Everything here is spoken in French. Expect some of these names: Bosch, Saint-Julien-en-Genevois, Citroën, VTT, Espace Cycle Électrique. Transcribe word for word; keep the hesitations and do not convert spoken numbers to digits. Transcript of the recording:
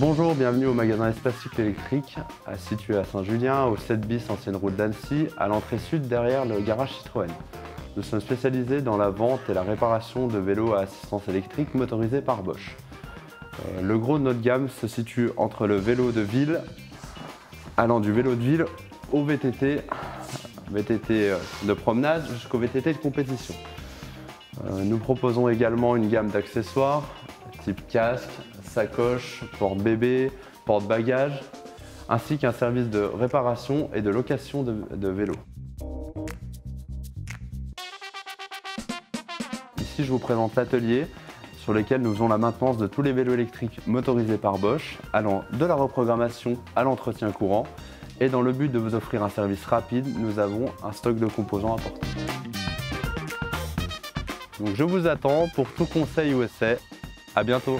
Bonjour, bienvenue au magasin Espace Cycle Électrique, situé à Saint-Julien, au sept bis ancienne route d'Annecy, à l'entrée sud derrière le garage Citroën. Nous sommes spécialisés dans la vente et la réparation de vélos à assistance électrique motorisés par Bosch. Euh, le gros de notre gamme se situe entre le vélo de ville, allant du vélo de ville au V T T, V T T de promenade jusqu'au V T T de compétition. Euh, nous proposons également une gamme d'accessoires type casque, sacoche, porte-bébé, porte-bagages, ainsi qu'un service de réparation et de location de, de vélos. Ici, je vous présente l'atelier sur lequel nous faisons la maintenance de tous les vélos électriques motorisés par Bosch, allant de la reprogrammation à l'entretien courant. Et dans le but de vous offrir un service rapide, nous avons un stock de composants importants. Donc je vous attends pour tout conseil ou essai. À bientôt.